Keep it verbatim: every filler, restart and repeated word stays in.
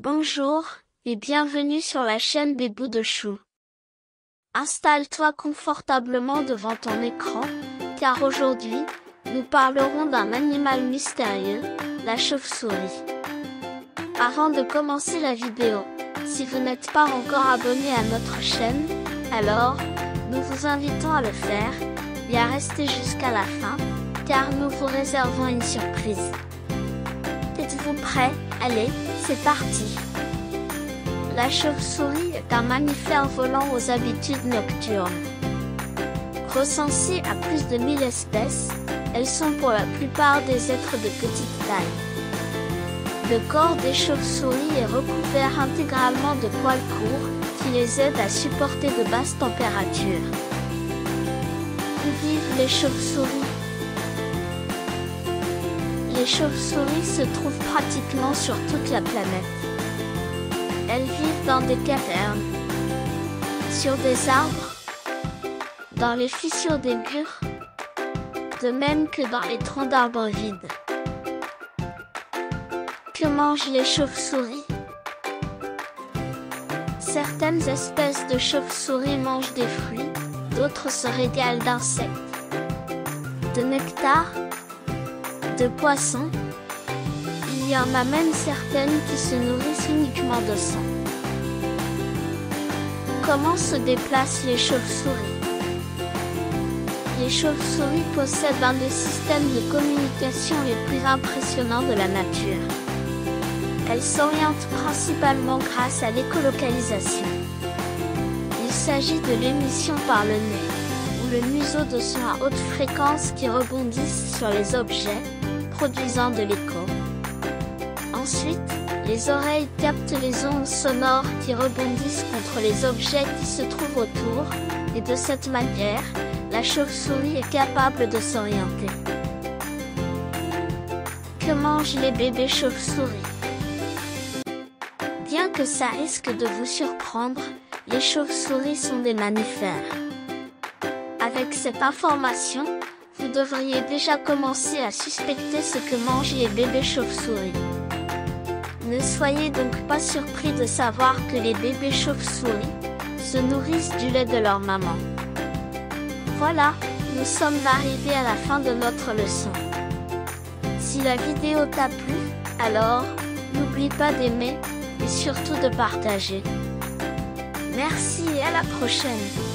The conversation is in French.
Bonjour et bienvenue sur la chaîne des Bouts de Chou. Installe-toi confortablement devant ton écran, car aujourd'hui, nous parlerons d'un animal mystérieux, la chauve-souris. Avant de commencer la vidéo, si vous n'êtes pas encore abonné à notre chaîne, alors, nous vous invitons à le faire, et à rester jusqu'à la fin, car nous vous réservons une surprise. Êtes-vous prêts? Allez, c'est parti! La chauve-souris est un mammifère volant aux habitudes nocturnes. Recensée à plus de mille espèces, elles sont pour la plupart des êtres de petite taille. Le corps des chauves-souris est recouvert intégralement de poils courts qui les aident à supporter de basses températures. Où vivent les chauves-souris? Les chauves-souris se trouvent pratiquement sur toute la planète. Elles vivent dans des cavernes, sur des arbres, dans les fissures des murs, de même que dans les troncs d'arbres vides. Que mangent les chauves-souris? Certaines espèces de chauves-souris mangent des fruits, d'autres se régalent d'insectes, de nectar, de poissons. Il y en a même certaines qui se nourrissent uniquement de sang. Comment se déplacent les chauves-souris? Les chauves-souris possèdent un des systèmes de communication les plus impressionnants de la nature. Elles s'orientent principalement grâce à l'écolocalisation. Il s'agit de l'émission par le nez, ou le museau de sons à haute fréquence qui rebondissent sur les objets, produisant de l'écho. Ensuite, les oreilles captent les ondes sonores qui rebondissent contre les objets qui se trouvent autour, et de cette manière, la chauve-souris est capable de s'orienter. Que mangent les bébés chauves-souris? Bien que ça risque de vous surprendre, les chauves-souris sont des mammifères. Avec cette information, vous devriez déjà commencer à suspecter ce que mangent les bébés chauves-souris. Ne soyez donc pas surpris de savoir que les bébés chauves-souris se nourrissent du lait de leur maman. Voilà, nous sommes arrivés à la fin de notre leçon. Si la vidéo t'a plu, alors, n'oublie pas d'aimer et surtout de partager. Merci et à la prochaine!